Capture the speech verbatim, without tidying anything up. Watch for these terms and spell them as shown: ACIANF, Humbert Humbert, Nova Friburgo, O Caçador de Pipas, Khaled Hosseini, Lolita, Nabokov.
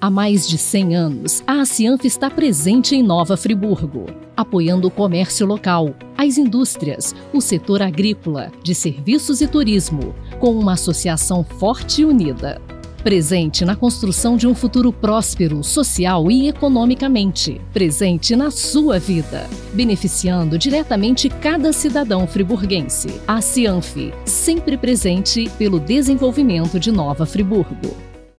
Há mais de cem anos, a ACIANF está presente em Nova Friburgo, apoiando o comércio local, as indústrias, o setor agrícola, de serviços e turismo, com uma associação forte e unida. Presente na construção de um futuro próspero, social e economicamente. Presente na sua vida, beneficiando diretamente cada cidadão friburguense. A ACIANF, sempre presente pelo desenvolvimento de Nova Friburgo.